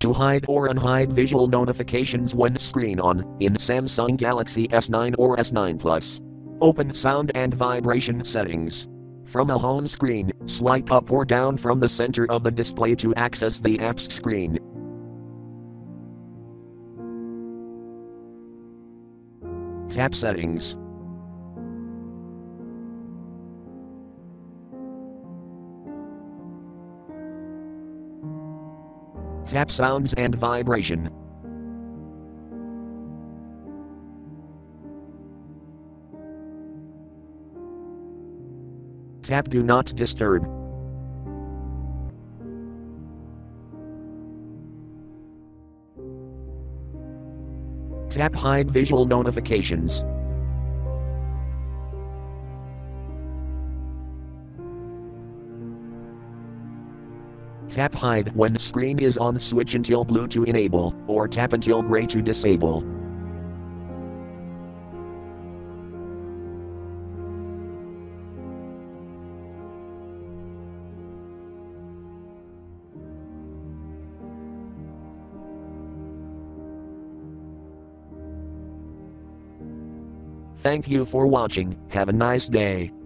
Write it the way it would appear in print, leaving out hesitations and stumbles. to hide or unhide visual notifications when screen on in Samsung Galaxy S9 or S9 Plus. Open sound and vibration settings. From a home screen, swipe up or down from the center of the display to access the app's screen. Tap Settings. Tap Sounds and Vibration. Tap Do Not Disturb. Tap Hide Visual Notifications. Tap Hide when screen is on. Switch until blue to enable, or tap until gray to disable. Thank you for watching. Have a nice day.